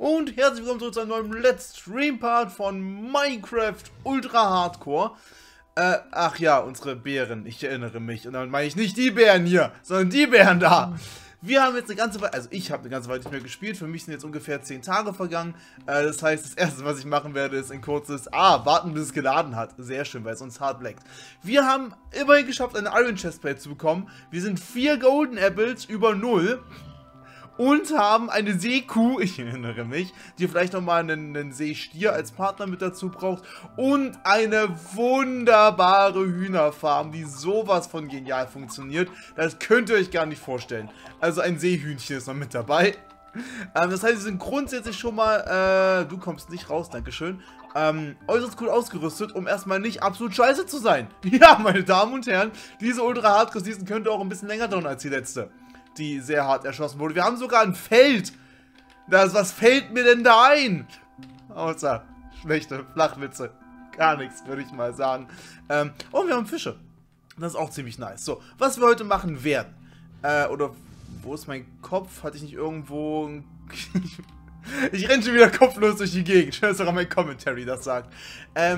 Und herzlich willkommen zurück zu einem neuen Let's Stream Part von Minecraft Ultra Hardcore. Ach ja, unsere Bären, ich erinnere mich. Und damit meine ich nicht die Bären hier, sondern die Bären da. Wir haben jetzt eine ganze Weile, also ich habe eine ganze Weile nicht mehr gespielt. Für mich sind jetzt ungefähr 10 Tage vergangen. Das heißt, das erste, was ich machen werde, ist ein kurzes warten, bis es geladen hat. Sehr schön, weil es uns hart leckt. Wir haben immerhin geschafft, eine Iron Chestplate zu bekommen. Wir sind 4 Golden Apples über 0. Und haben eine Seekuh, ich erinnere mich, die vielleicht nochmal einen Seestier als Partner mit dazu braucht. Und eine wunderbare Hühnerfarm, die sowas von genial funktioniert. Das könnt ihr euch gar nicht vorstellen. Also ein Seehühnchen ist noch mit dabei. Das heißt, wir sind grundsätzlich schon mal, du kommst nicht raus, dankeschön, äußerst gut ausgerüstet, um erstmal nicht absolut scheiße zu sein. Ja, meine Damen und Herren, diese Ultra-Hardcore-Season könnte auch ein bisschen länger dauern als die letzte, die sehr hart erschossen wurde. Wir haben sogar ein Feld. Was fällt mir denn da ein? Außer schlechte Flachwitze. Gar nichts, würde ich mal sagen. Und wir haben Fische. Das ist auch ziemlich nice. So, was wir heute machen werden. Oder, wo ist mein Kopf? Hatte ich nicht irgendwo... Ich renne schon wieder kopflos durch die Gegend. Schön, dass sogar mein Commentary das sagt.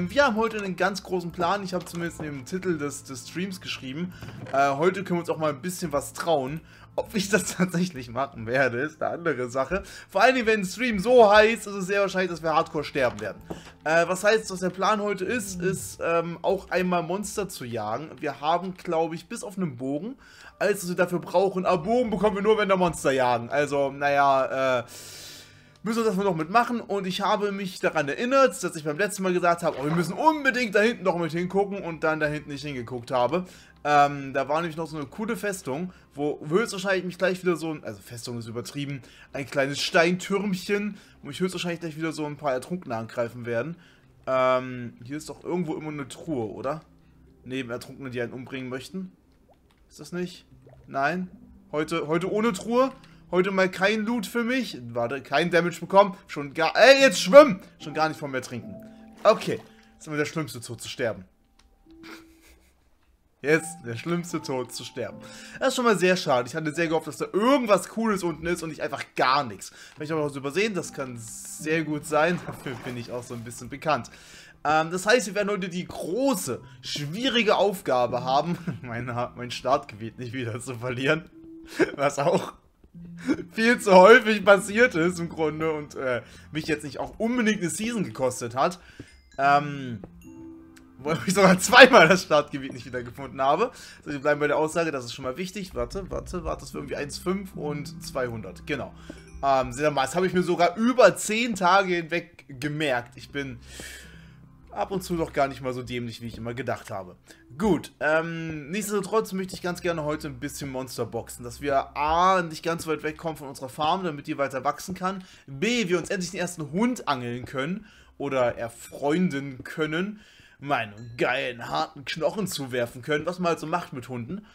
Wir haben heute einen ganz großen Plan. Ich habe zumindest in dem Titel des Streams geschrieben. Heute können wir uns auch mal ein bisschen was trauen. Ob ich das tatsächlich machen werde, ist eine andere Sache. Vor allem, wenn ein Stream so heiß, ist es sehr wahrscheinlich, dass wir hardcore sterben werden. Was heißt, was der Plan heute ist auch einmal Monster zu jagen. Wir haben, glaube ich, bis auf einen Bogen, alles, was wir dafür brauchen. Aber Bogen bekommen wir nur, wenn wir Monster jagen. Also, naja, müssen wir das noch mitmachen, und ich habe mich daran erinnert, dass ich beim letzten Mal gesagt habe, oh, wir müssen unbedingt da hinten noch mit hingucken, und dann da hinten nicht hingeguckt habe. Da war nämlich noch so eine coole Festung, wo höchstwahrscheinlich mich gleich wieder so ein, also Festung ist übertrieben, ein kleines Steintürmchen, wo mich höchstwahrscheinlich gleich wieder so ein paar Ertrunkene angreifen werden. Hier ist doch irgendwo immer eine Truhe, oder? Neben Ertrunkenen, die einen umbringen möchten. Ist das nicht? Nein? Heute ohne Truhe? Heute mal kein Loot für mich. Warte, kein Damage bekommen. Schon gar... Ey, jetzt schwimmen! Schon gar nicht von mir trinken. Okay. Jetzt ist immer der schlimmste Tod zu sterben. Jetzt der schlimmste Tod zu sterben. Das ist schon mal sehr schade. Ich hatte sehr gehofft, dass da irgendwas Cooles unten ist und nicht einfach gar nichts. Vielleicht habe ich auch was übersehen. Das kann sehr gut sein. Dafür bin ich auch so ein bisschen bekannt. Das heißt, wir werden heute die große, schwierige Aufgabe haben, mein Startgebiet nicht wieder zu verlieren. Was auch viel zu häufig passiert ist im Grunde und mich jetzt nicht auch unbedingt eine Season gekostet hat. Weil ich sogar zweimal das Startgebiet nicht wiedergefunden habe. Also wir bleiben bei der Aussage, das ist schon mal wichtig. Warte, das wird irgendwie 1,5 und 200, genau. Seht ihr mal, das habe ich mir sogar über 10 Tage hinweg gemerkt. Ich bin ab und zu doch gar nicht mal so dämlich, wie ich immer gedacht habe. Gut, nichtsdestotrotz möchte ich ganz gerne heute ein bisschen Monster boxen, dass wir A, nicht ganz weit wegkommen von unserer Farm, damit die weiter wachsen kann, B, wir uns endlich den ersten Hund angeln können oder erfreunden können, meinen geilen, harten Knochen zuwerfen können, was man halt so macht mit Hunden,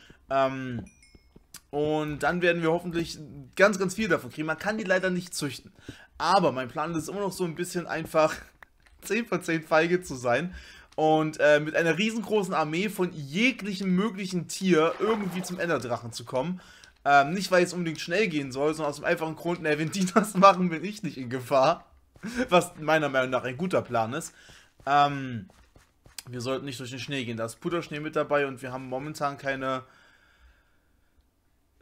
und dann werden wir hoffentlich ganz, ganz viel davon kriegen. Man kann die leider nicht züchten, aber mein Plan ist immer noch so ein bisschen einfach 10 von 10 feige zu sein und mit einer riesengroßen Armee von jeglichem möglichen Tier irgendwie zum Enderdrachen zu kommen. Nicht, weil es unbedingt schnell gehen soll, sondern aus dem einfachen Grund, wenn die das machen, bin ich nicht in Gefahr. Was meiner Meinung nach ein guter Plan ist. Wir sollten nicht durch den Schnee gehen. Da ist Puderschnee mit dabei und wir haben momentan keine...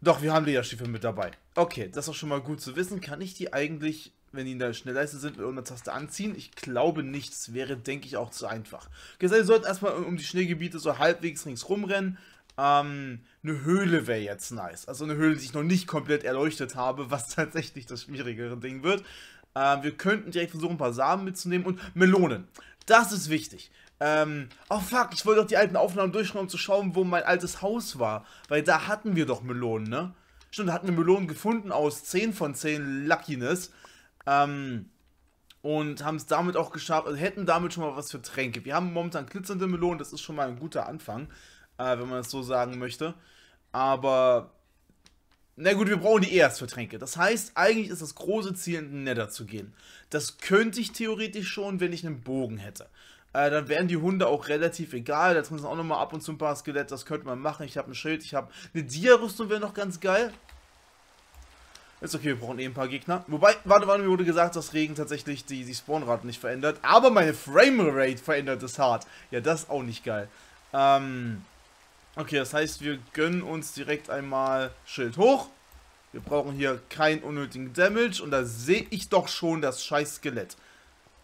Doch, wir haben Lederstiefel mit dabei. Okay, das ist auch schon mal gut zu wissen. Kann ich die eigentlich... Wenn die in der Schnellleiste sind, mit irgendeiner Taste anziehen. Ich glaube nichts, wäre, denke ich, auch zu einfach. Okay, also wir sollten erstmal um die Schneegebiete so halbwegs ringsrum rennen. Eine Höhle wäre jetzt nice. Also eine Höhle, die ich noch nicht komplett erleuchtet habe, was tatsächlich das schwierigere Ding wird. Wir könnten direkt versuchen, ein paar Samen mitzunehmen und Melonen. Das ist wichtig. Oh fuck, ich wollte doch die alten Aufnahmen durchschauen, um zu schauen, wo mein altes Haus war. Weil da hatten wir doch Melonen, ne? Stimmt, da hatten wir Melonen gefunden aus 10 von 10 Luckiness. Und haben es damit auch geschafft, also hätten damit schon mal was für Tränke. Wir haben momentan glitzernde Melonen, das ist schon mal ein guter Anfang, wenn man es so sagen möchte. Aber, na gut, wir brauchen die erst für Tränke. Das heißt, eigentlich ist das große Ziel, in den Nether zu gehen. Das könnte ich theoretisch schon, wenn ich einen Bogen hätte. Dann wären die Hunde auch relativ egal, da drin sind auch nochmal ab und zu ein paar Skelette, das könnte man machen. Ich habe ein Schild, ich habe eine Dia-Rüstung, wäre noch ganz geil. Ist okay, wir brauchen eh ein paar Gegner. Wobei, warte, mir wurde gesagt, dass Regen tatsächlich die Spawnrate nicht verändert. Aber meine Framerate verändert es hart. Ja, das ist auch nicht geil. Okay, das heißt, wir gönnen uns direkt einmal Schild hoch. Wir brauchen hier keinen unnötigen Damage. Und da sehe ich doch schon das scheiß Skelett.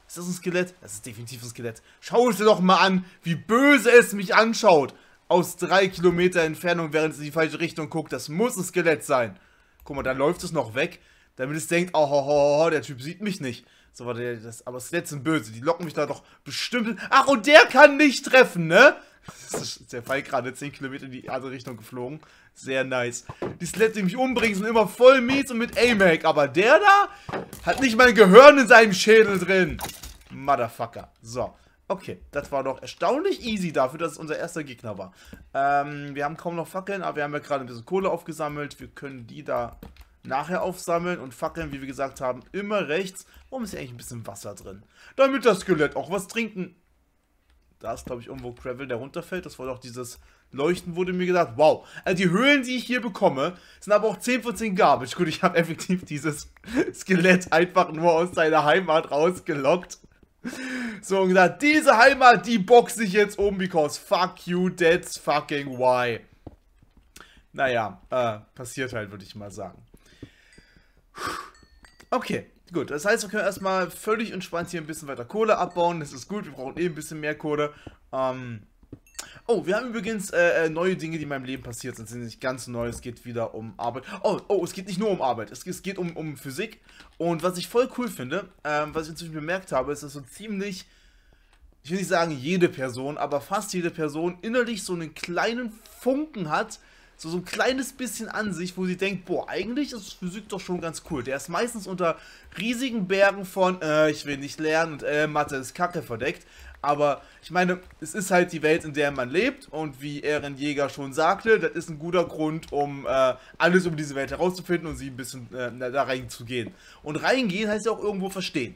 Ist das ein Skelett? Das ist definitiv ein Skelett. Schau es dir doch mal an, wie böse es mich anschaut. Aus 3 Kilometer Entfernung, während es in die falsche Richtung guckt. Das muss ein Skelett sein. Guck mal, da läuft es noch weg, damit es denkt, oh, der Typ sieht mich nicht. So, warte, aber Skelette sind böse, die locken mich da doch bestimmt... Ach, und der kann nicht treffen, ne? Das ist der Fall gerade, 10 Kilometer in die andere Richtung geflogen. Sehr nice. Die Skelette, die mich umbringen, sind immer voll Miet und mit A-Mac, aber der da hat nicht mal ein Gehirn in seinem Schädel drin. Motherfucker. So, okay, das war doch erstaunlich easy dafür, dass es unser erster Gegner war. Wir haben kaum noch Fackeln, aber wir haben ja gerade ein bisschen Kohle aufgesammelt. Wir können die da nachher aufsammeln und Fackeln, wie wir gesagt haben, immer rechts. Warum ist hier eigentlich ein bisschen Wasser drin? Damit das Skelett auch was trinken. Da ist, glaube ich, irgendwo Gravel, der runterfällt. Das war doch dieses Leuchten, wurde mir gesagt. Wow, also die Höhlen, die ich hier bekomme, sind aber auch 10 von 10 Garbage. Gut, ich habe effektiv dieses Skelett einfach nur aus seiner Heimat rausgelockt. So, und gesagt, diese Heimat, die boxe ich jetzt um, because fuck you, that's fucking why. Naja, passiert halt, würde ich mal sagen. Okay, gut, das heißt, wir können erstmal völlig entspannt hier ein bisschen weiter Kohle abbauen, das ist gut, wir brauchen eh ein bisschen mehr Kohle. Oh, wir haben übrigens neue Dinge, die in meinem Leben passiert sind. Das sind nicht ganz neu, es geht wieder um Arbeit. Oh, es geht nicht nur um Arbeit, es geht um Physik. Und was ich voll cool finde, was ich inzwischen bemerkt habe, ist, dass so ziemlich, ich will nicht sagen jede Person, aber fast jede Person innerlich so einen kleinen Funken hat, so ein kleines bisschen an sich, wo sie denkt, boah, eigentlich ist Physik doch schon ganz cool. Der ist meistens unter riesigen Bergen von, ich will nicht lernen und Mathe ist Kacke verdeckt. Aber ich meine, es ist halt die Welt, in der man lebt und wie Eren Jäger schon sagte, das ist ein guter Grund, um alles über diese Welt herauszufinden und sie ein bisschen da reinzugehen. Und reingehen heißt ja auch irgendwo verstehen.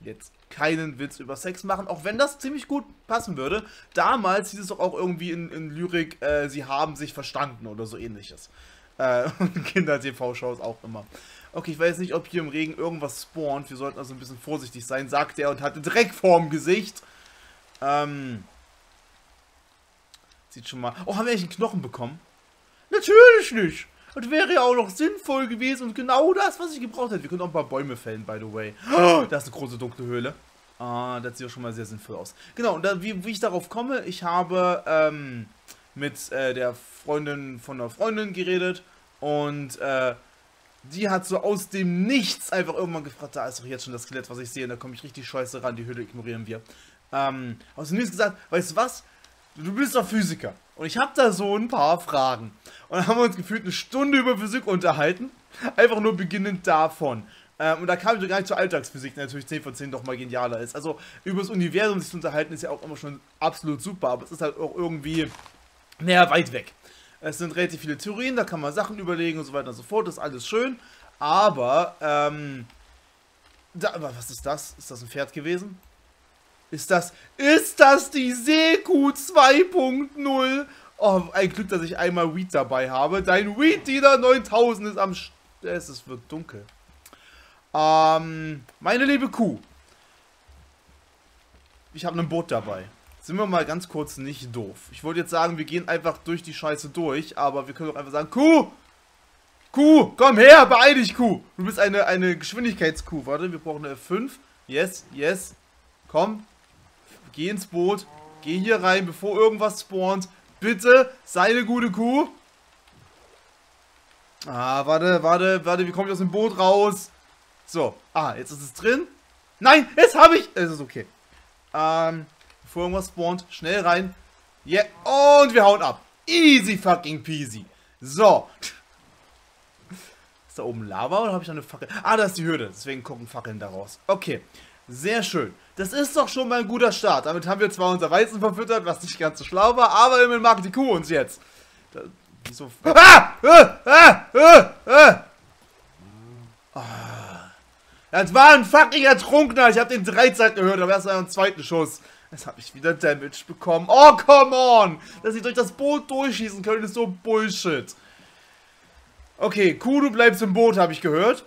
Jetzt keinen Witz über Sex machen, auch wenn das ziemlich gut passen würde. Damals hieß es doch auch irgendwie in Lyrik, sie haben sich verstanden oder so ähnliches. Und Kinder-TV-Shows auch immer. Okay, ich weiß nicht, ob hier im Regen irgendwas spawnt. Wir sollten also ein bisschen vorsichtig sein, sagte er und hatte Dreck vorm Gesicht. Sieht schon mal... Oh, haben wir eigentlich einen Knochen bekommen? Natürlich nicht! Das wäre ja auch noch sinnvoll gewesen und genau das, was ich gebraucht hätte. Wir können auch ein paar Bäume fällen, by the way. Oh, da ist eine große dunkle Höhle. Ah, das sieht ja schon mal sehr sinnvoll aus. Genau, und da, wie ich darauf komme, ich habe mit der Freundin von einer Freundin geredet und... Die hat so aus dem Nichts einfach irgendwann gefragt, da ist doch jetzt schon das Skelett, was ich sehe, und da komme ich richtig scheiße ran, die Höhle ignorieren wir. Aus dem Nichts gesagt, weißt du was, du bist doch Physiker und ich habe da so ein paar Fragen. Und dann haben wir uns gefühlt eine Stunde über Physik unterhalten, einfach nur beginnend davon. Und da kam ich gar nicht zur Alltagsphysik, die natürlich 10 von 10 doch mal genialer ist. Also über das Universum sich zu unterhalten ist ja auch immer schon absolut super, aber es ist halt auch irgendwie, naja, weit weg. Es sind relativ viele Theorien, da kann man Sachen überlegen und so weiter und so fort, das ist alles schön, aber, was ist das? Ist das ein Pferd gewesen? Ist das die Seekuh 2.0? Oh, ein Glück, dass ich einmal Weed dabei habe. Dein Weed-Dealer 9000 ist am... Es wird dunkel. Meine liebe Kuh. Ich habe ein Boot dabei. Sind wir mal ganz kurz nicht doof. Ich wollte jetzt sagen, wir gehen einfach durch die Scheiße durch, aber wir können doch einfach sagen, Kuh! Kuh, komm her, beeil dich, Kuh! Du bist eine Geschwindigkeitskuh. Warte, wir brauchen eine F5. Yes, yes. Komm. Geh ins Boot. Geh hier rein, bevor irgendwas spawnt. Bitte, sei eine gute Kuh. Ah, warte, wie komme ich aus dem Boot raus? So. Ah, jetzt ist es drin. Nein, jetzt habe ich... Es ist okay. Bevor irgendwas spawnt, schnell rein. Yeah, und wir hauen ab. Easy fucking peasy. So. Ist da oben Lava oder habe ich da eine Fackel? Ah, da ist die Hürde. Deswegen gucken Fackeln daraus. Okay, sehr schön. Das ist doch schon mal ein guter Start. Damit haben wir zwar unser Weizen verfüttert, was nicht ganz so schlau war, aber immerhin mag die Kuh uns jetzt. Da, so Das war ein fucking Ertrunkener. Ich habe den 3 Zeit gehört, aber erst einen zweiten Schuss. Jetzt habe ich wieder Damage bekommen. Oh, come on! Dass ich durch das Boot durchschießen können, ist so Bullshit. Okay, Kuh, du bleibst im Boot, habe ich gehört.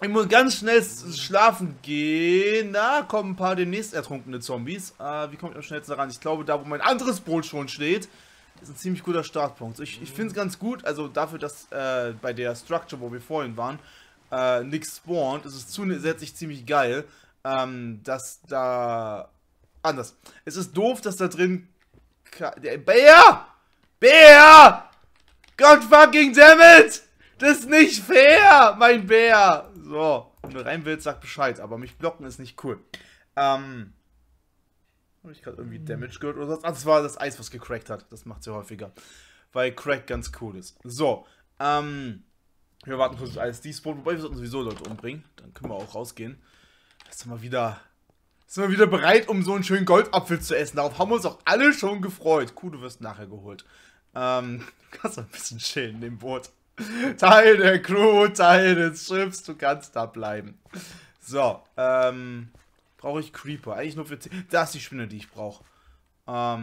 Ich muss ganz schnell schlafen gehen. Na, kommen ein paar demnächst ertrunkene Zombies. Wie komme ich am schnellsten ran? Ich glaube, da, wo mein anderes Boot schon steht, ist ein ziemlich guter Startpunkt. Ich finde es ganz gut, also dafür, dass bei der Structure, wo wir vorhin waren, nichts spawnt, ist es zusätzlich ziemlich geil, dass da... Anders. Es ist doof, dass da drin... Der Bär! Bär! God fucking damn it! Das ist nicht fair, mein Bär! So, wenn du rein willst, sag Bescheid, aber mich blocken ist nicht cool. Habe ich gerade irgendwie Damage gehört oder was? Ah, das war das Eis, was gecrackt hat. Das macht sie häufiger. Weil Crack ganz cool ist. So, wir warten kurz das Eis despawn, wobei wir sollten sowieso Leute umbringen. Dann können wir auch rausgehen. Jetzt mal wieder... Sind wir wieder bereit, um so einen schönen Goldapfel zu essen? Darauf haben wir uns auch alle schon gefreut. Kuh, du wirst nachher geholt. Du kannst ein bisschen chillen in dem Boot. Teil der Crew, Teil des Schiffs, du kannst da bleiben. So, brauche ich Creeper? Eigentlich nur für... Das ist die Spinne, die ich brauche. Aber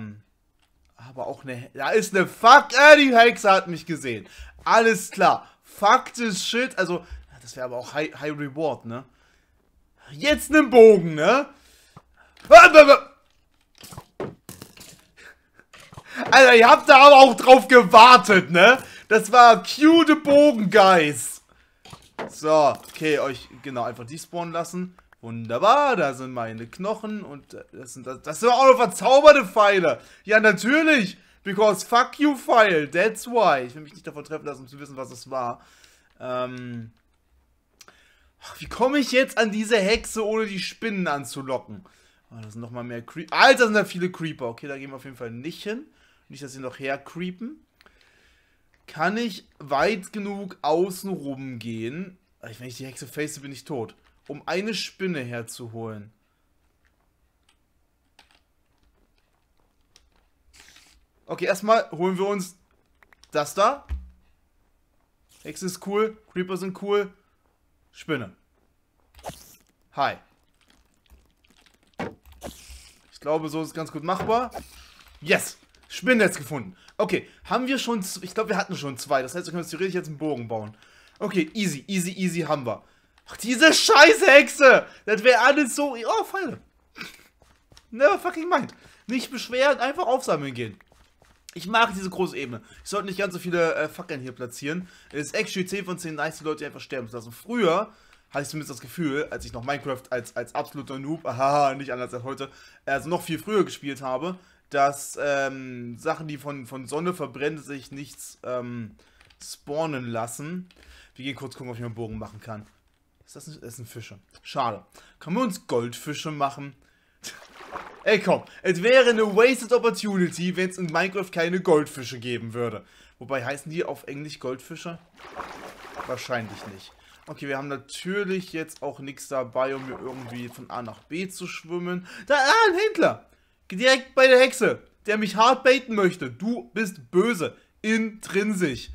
auch eine... Da ist eine... Fuck, die Hexe hat mich gesehen. Alles klar. Fuck this shit. Also, das wäre aber auch High Reward, ne? Jetzt einen Bogen, ne? Alter, ihr habt da aber auch drauf gewartet, ne? Das war cute Bogen, Guys. So, okay, euch genau einfach despawnen lassen. Wunderbar, da sind meine Knochen und das sind auch noch verzauberte Pfeile. Ja, natürlich, because fuck you Pfeil, that's why. Ich will mich nicht davon treffen lassen, um zu wissen, was es war. Wie komme ich jetzt an diese Hexe, ohne die Spinnen anzulocken? Oh, da sind nochmal mehr Creeper. Alter, sind da viele Creeper. Okay, da gehen wir auf jeden Fall nicht hin. Nicht, dass sie noch her creepen. Kann ich weit genug außen rum gehen? Wenn ich die Hexe face, bin ich tot. Um eine Spinne herzuholen. Okay, erstmal holen wir uns das da. Hexe ist cool. Creeper sind cool. Spinne. Hi. Ich glaube, so ist es ganz gut machbar. Yes! Spinnnetz gefunden. Okay, haben wir schon... Ich glaube, wir hatten schon zwei. Das heißt, wir können uns theoretisch jetzt einen Bogen bauen. Okay, easy, easy, easy haben wir. Ach, diese scheiß Hexe! Das wäre alles so... Oh, Pfeile. Never fucking mind. Nicht beschweren, einfach aufsammeln gehen. Ich mag diese große Ebene. Ich sollte nicht ganz so viele Fackeln hier platzieren. Es ist actually 10 von 10 nice, die Leute einfach sterben zu lassen. Früher hatte ich zumindest das Gefühl, als ich noch Minecraft als absoluter Noob, haha, nicht anders als heute, also noch viel früher gespielt habe, dass Sachen, die von Sonne verbrennen, sich nichts spawnen lassen. Wir gehen kurz gucken, ob ich einen Bogen machen kann. Ist das nicht? Das sind Fische. Schade. Können wir uns Goldfische machen? Ey komm, es wäre eine wasted opportunity, wenn es in Minecraft keine Goldfische geben würde. Wobei, heißen die auf Englisch Goldfische? Wahrscheinlich nicht. Okay, wir haben natürlich jetzt auch nichts dabei, um hier irgendwie von A nach B zu schwimmen. Da, ein Händler! Direkt bei der Hexe, der mich hart baiten möchte. Du bist böse. Intrinsisch.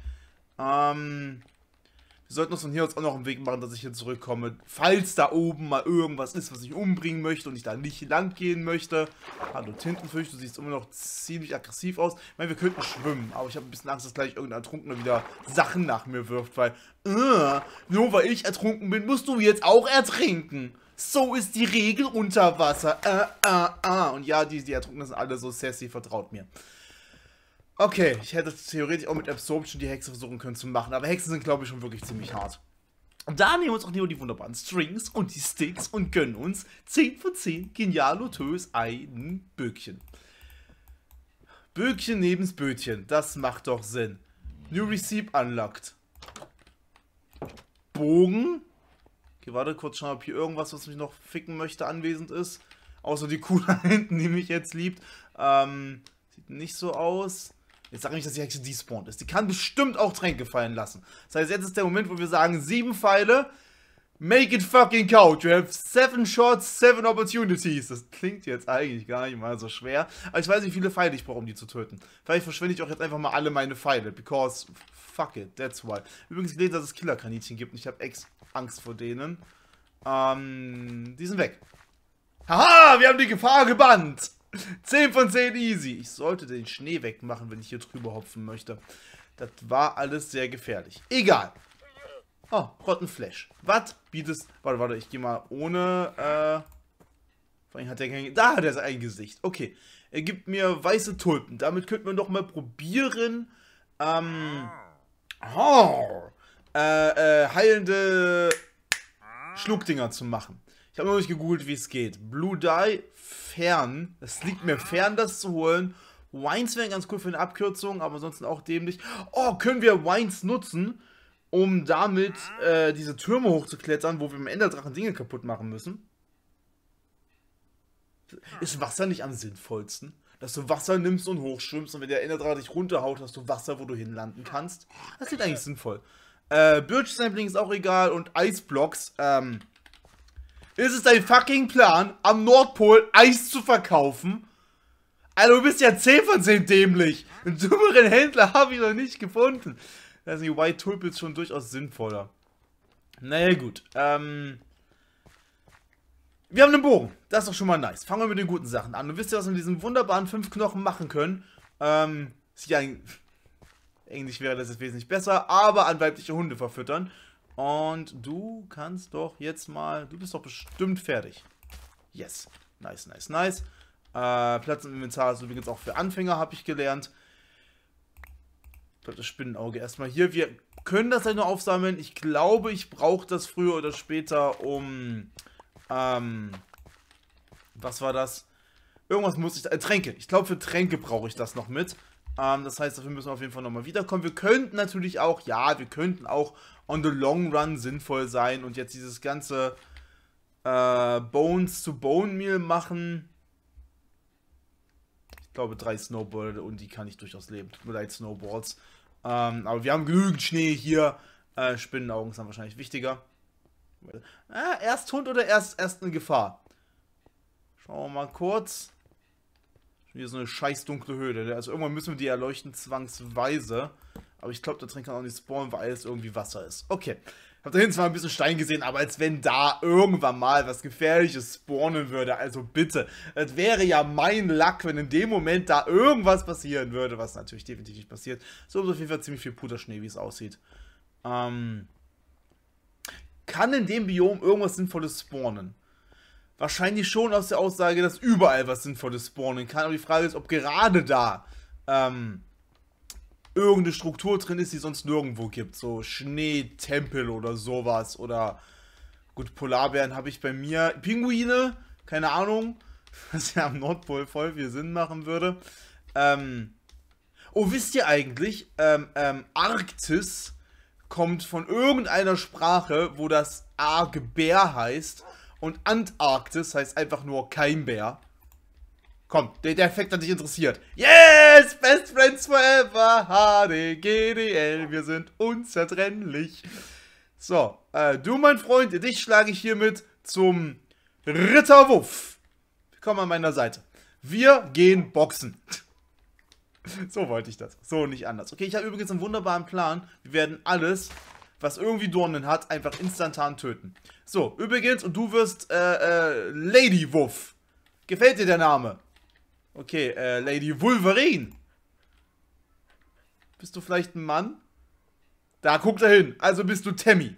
Wir sollten uns von hier aus auch noch einen Weg machen, dass ich hier zurückkomme. Falls da oben mal irgendwas ist, was ich umbringen möchte und ich da nicht lang gehen möchte. Hallo Tintenfisch, du siehst immer noch ziemlich aggressiv aus. Ich meine, wir könnten schwimmen, aber ich habe ein bisschen Angst, dass gleich irgendein Ertrunkener wieder Sachen nach mir wirft, weil nur weil ich ertrunken bin, musst du jetzt auch ertrinken. So ist die Regel unter Wasser. Und ja, die Ertrunkenen sind alle so sassy, vertraut mir. Okay, ich hätte theoretisch auch mit Absorption die Hexe versuchen können zu machen, aber Hexen sind, glaube ich, schon wirklich ziemlich hart. Und da nehmen wir uns auch die wunderbaren Strings und die Sticks und gönnen uns 10 von 10 genialotös ein Böckchen. Böckchen nebens Bötchen, das macht doch Sinn. New Receipt unlocked. Bogen. Okay, warte, kurz schauen, ob hier irgendwas, was mich noch ficken möchte, anwesend ist. Außer die Kuh da hinten, die mich jetzt liebt. Sieht nicht so aus. Jetzt sage ich nicht, dass die Hexe despawnt ist. Die kann bestimmt auch Tränke fallen lassen. Das heißt, jetzt ist der Moment, wo wir sagen, 7 Pfeile. Make it fucking count. You have 7 shots, 7 opportunities. Das klingt jetzt eigentlich gar nicht mal so schwer. Aber ich weiß nicht, wie viele Pfeile ich brauche, um die zu töten. Vielleicht verschwende ich auch jetzt einfach mal alle meine Pfeile. Because fuck it, that's why. Übrigens gelesen, dass es Killerkaninchen gibt und ich habe Angst vor denen. Die sind weg. Haha, wir haben die Gefahr gebannt. 10 von 10 easy. Ich sollte den Schnee wegmachen, wenn ich hier drüber hopfen möchte. Das war alles sehr gefährlich. Egal. Oh, Rotten Flash. Was bietest... Warte, warte, ich gehe mal ohne... Vor allem hat der kein... Da hat er sein Gesicht. Okay. Er gibt mir weiße Tulpen. Damit könnten wir doch mal probieren. Heilende Schluckdinger zu machen. Ich habe noch nicht gegoogelt, wie es geht. Blue Dye, fern. Es liegt mir fern, das zu holen. Wines wären ganz cool für eine Abkürzung, aber ansonsten auch dämlich. Oh, können wir Wines nutzen, um damit diese Türme hochzuklettern, wo wir im Enderdrachen Dinge kaputt machen müssen? Ist Wasser nicht am sinnvollsten? Dass du Wasser nimmst und hochschwimmst und wenn der Enderdrache dich runterhaut, hast du Wasser, wo du hinlanden kannst. Das klingt eigentlich sinnvoll. Birch-Sampling ist auch egal und Eisblocks. Ist es dein fucking Plan, am Nordpol Eis zu verkaufen? Alter, du bist ja 10 von 10 dämlich. Einen dümmeren Händler habe ich noch nicht gefunden. Da sind die White Tulpels schon durchaus sinnvoller. Naja, gut. Wir haben einen Bogen. Das ist doch schon mal nice. Fangen wir mit den guten Sachen an. Du wisst ja, was wir mit diesen wunderbaren 5 Knochen machen können. Englisch wäre das jetzt wesentlich besser, aber an weibliche Hunde verfüttern. Und du kannst doch jetzt mal... Du bist doch bestimmt fertig. Yes. Nice, nice, nice. Platz im Inventar ist übrigens auch für Anfänger, habe ich gelernt. Das Spinnenauge erstmal hier. Wir können das halt nur aufsammeln. Ich glaube, ich brauche das früher oder später, um... was war das? Irgendwas muss ich... Tränke. Ich glaube, für Tränke brauche ich das noch mit. Das heißt, dafür müssen wir auf jeden Fall nochmal wiederkommen. Wir könnten natürlich auch... Ja, wir könnten auch on the long run sinnvoll sein. Und jetzt dieses ganze Bones zu Bone Meal machen. Ich glaube, 3 Snowballs und die kann ich durchaus leben. Tut mir leid, Snowballs. Aber wir haben genügend Schnee hier. Spinnenaugen sind wahrscheinlich wichtiger. Erst Hund oder erst in Gefahr? Schauen wir mal kurz. Hier ist so eine scheiß dunkle Höhle. Also irgendwann müssen wir die erleuchten, zwangsweise. Aber ich glaube, der Trink kann auch nicht spawnen, weil es irgendwie Wasser ist. Okay. Ich habe da hinten zwar ein bisschen Stein gesehen, aber als wenn da irgendwann mal was Gefährliches spawnen würde. Also bitte. Es wäre ja mein Lack, wenn in dem Moment da irgendwas passieren würde, was natürlich definitiv nicht passiert. So ist auf jeden Fall ziemlich viel Puderschnee, wie es aussieht. Kann in dem Biom irgendwas Sinnvolles spawnen? Wahrscheinlich schon aus der Aussage, dass überall was Sinnvolles spawnen kann. Aber die Frage ist, ob gerade da irgendeine Struktur drin ist, die sonst nirgendwo gibt. So Schneetempel oder sowas. Oder, gut, Polarbären habe ich bei mir. Pinguine, keine Ahnung. Was ja am Nordpol voll viel Sinn machen würde. Oh, wisst ihr eigentlich, Arktis... kommt von irgendeiner Sprache, wo das A Gebär heißt und Antarktis heißt einfach nur Keimbär. Komm, der Effekt hat dich interessiert. Yes! Best Friends Forever! HDGDL, wir sind unzertrennlich. So, du mein Freund, dich schlage ich hiermit zum Ritterwuff. Komm an meiner Seite. Wir gehen boxen. So wollte ich das. So, nicht anders. Okay, ich habe übrigens einen wunderbaren Plan. Wir werden alles, was irgendwie Dornen hat, einfach instantan töten. So, übrigens, und du wirst Lady Wolf. Gefällt dir der Name? Okay, Lady Wolverine. Bist du vielleicht ein Mann? Da, guck da hin. Also bist du Tammy.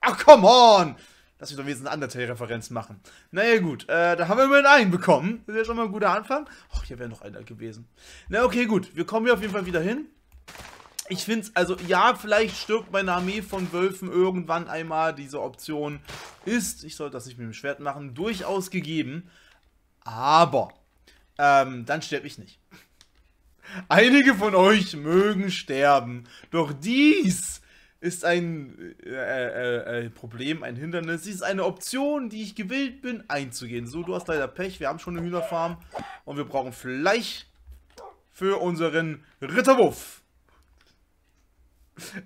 Ach, come on! Lass mich doch wenigstens eine Undertale-Referenz machen. Naja, gut. Da haben wir immerhin einen bekommen. Das ist ja schon mal ein guter Anfang. Och, hier wäre noch einer gewesen. Na, okay, gut. Wir kommen hier auf jeden Fall wieder hin. Ich finde es, also, ja, vielleicht stirbt meine Armee von Wölfen irgendwann einmal. Diese Option ist, ich sollte das nicht mit dem Schwert machen, durchaus gegeben. Aber, dann sterbe ich nicht. Einige von euch mögen sterben. Doch dies... ist ein Problem, ein Hindernis. Sie ist eine Option, die ich gewillt bin, einzugehen. So, du hast leider Pech. Wir haben schon eine Hühnerfarm. Und wir brauchen Fleisch für unseren Ritterwurf.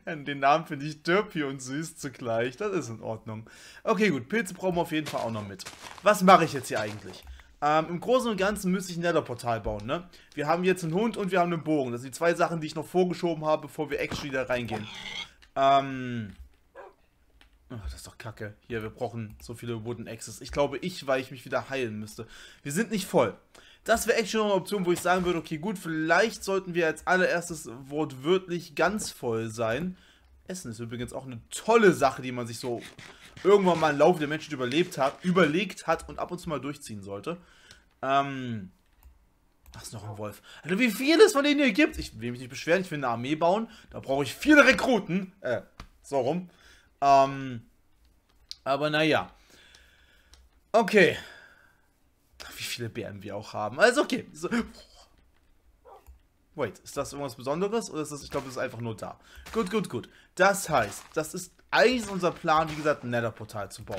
Den Namen finde ich derpy und süß zugleich. Das ist in Ordnung. Okay, gut. Pilze brauchen wir auf jeden Fall auch noch mit. Was mache ich jetzt hier eigentlich? Im Großen und Ganzen müsste ich ein Netherportal bauen, ne? Wir haben jetzt einen Hund und wir haben einen Bogen. Das sind die 2 Sachen, die ich noch vorgeschoben habe, bevor wir actually da reingehen. Ach, das ist doch kacke. Hier, wir brauchen so viele Wooden Axes. Ich glaube, ich, weil ich mich wieder heilen müsste. Wir sind nicht voll. Das wäre echt schon eine Option, wo ich sagen würde, okay gut, vielleicht sollten wir als allererstes wortwörtlich ganz voll sein. Essen ist übrigens auch eine tolle Sache, die man sich so irgendwann mal im Laufe der Menschen überlegt hat und ab und zu mal durchziehen sollte. Ach, ist noch ein Wolf. Also wie viel es von denen hier gibt. Ich will mich nicht beschweren, ich will eine Armee bauen. Da brauche ich viele Rekruten. So rum. Aber naja. Okay. Wie viele Bären wir auch haben. Also okay. So. Wait, ist das irgendwas Besonderes? Oder ist das, ich glaube, das ist einfach nur da. Gut, gut, gut. Das heißt, das ist eigentlich unser Plan, wie gesagt, ein Nether-Portal zu bauen.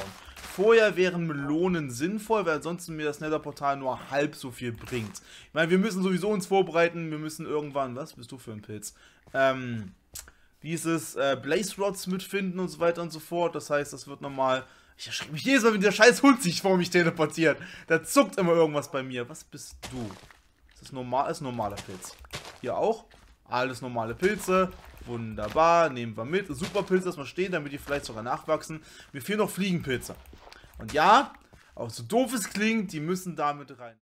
Vorher wären Melonen sinnvoll, weil ansonsten mir das Nether-Portal nur halb so viel bringt. Ich meine, wir müssen sowieso uns vorbereiten, wir müssen irgendwann... Was bist du für ein Pilz? Dieses Blaze Rods mitfinden und so weiter und so fort. Das heißt, das wird nochmal... Ich erschrecke mich jedes Mal, wenn dieser scheiß Hund sich vor mich teleportiert. Da zuckt immer irgendwas bei mir. Was bist du? Ist das normal? Das ist ein normaler Pilz. Hier auch. Alles normale Pilze. Wunderbar. Nehmen wir mit. Super Pilze erstmal stehen, damit die vielleicht sogar nachwachsen. Mir fehlen noch Fliegenpilze. Und ja, auch so doof es klingt, die müssen damit rein.